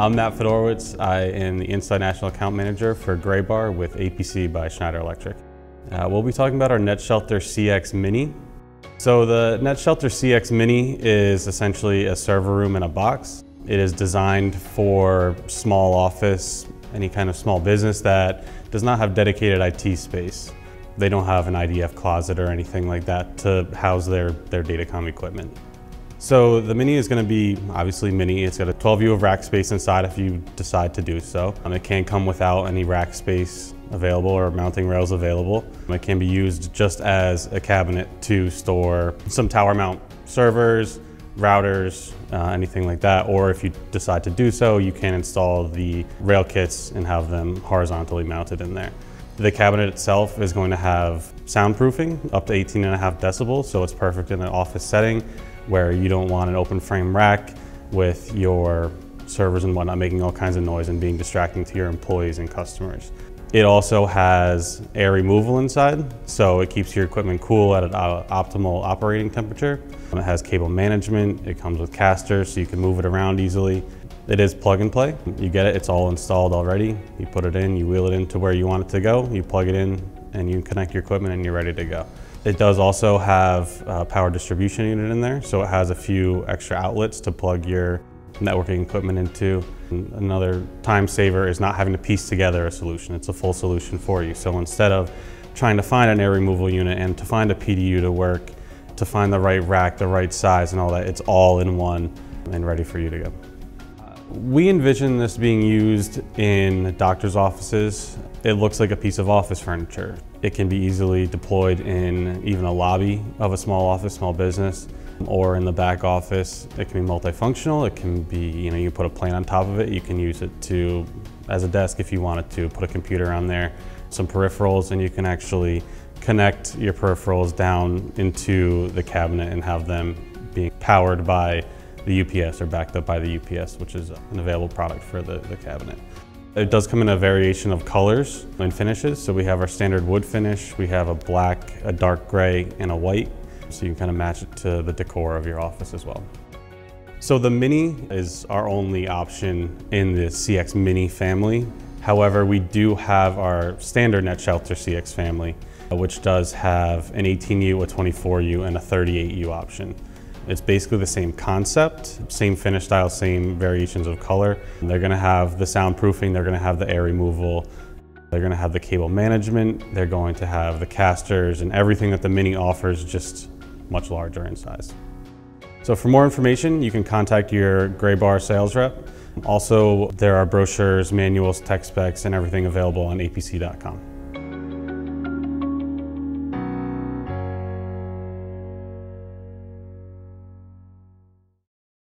I'm Matt Fedorowicz. I am the Inside National Account Manager for Graybar with APC by Schneider Electric. We'll be talking about our NetShelter CX Mini. So the NetShelter CX Mini is essentially a server room in a box. It is designed for small office, any kind of small business that does not have dedicated IT space. They don't have an IDF closet or anything like that to house their datacom equipment. So the Mini is going to be obviously mini. It's got a 12U of rack space inside if you decide to do so. It can come without any rack space available or mounting rails available. It can be used just as a cabinet to store some tower mount servers, routers, anything like that. Or if you decide to do so, you can install the rail kits and have them horizontally mounted in there. The cabinet itself is going to have soundproofing up to 18.5 decibels, so it's perfect in an office setting where you don't want an open frame rack with your servers and whatnot making all kinds of noise and being distracting to your employees and customers. It also has air removal inside, so it keeps your equipment cool at an optimal operating temperature. It has cable management, it comes with casters so you can move it around easily. It is plug and play. You get it, it's all installed already. You put it in, you wheel it into where you want it to go, you plug it in and you connect your equipment and you're ready to go. It does also have a power distribution unit in there, so it has a few extra outlets to plug your networking equipment into. And another time saver is not having to piece together a solution. It's a full solution for you. So instead of trying to find an air removal unit and to find a PDU to work, to find the right rack, the right size and all that, it's all in one and ready for you to go. We envision this being used in doctor's offices. It looks like a piece of office furniture. It can be easily deployed in even a lobby of a small office, small business, or in the back office. It can be multifunctional. It can be, you put a plane on top of it. You can use it as a desk if you wanted to, put a computer on there, some peripherals, and you can actually connect your peripherals down into the cabinet and have them being powered by the UPS or backed up by the UPS, which is an available product for the cabinet. It does come in a variation of colors and finishes. So we have our standard wood finish, we have a black, a dark gray, and a white. So you can kind of match it to the decor of your office as well. So the Mini is our only option in the CX Mini family. However, we do have our standard NetShelter CX family, which does have an 18U, a 24U, and a 38U option. It's basically the same concept, same finish style, same variations of color. They're gonna have the soundproofing, they're gonna have the air removal, they're gonna have the cable management, they're going to have the casters and everything that the Mini offers, just much larger in size. So for more information, you can contact your Graybar sales rep. Also, there are brochures, manuals, tech specs, and everything available on apc.com.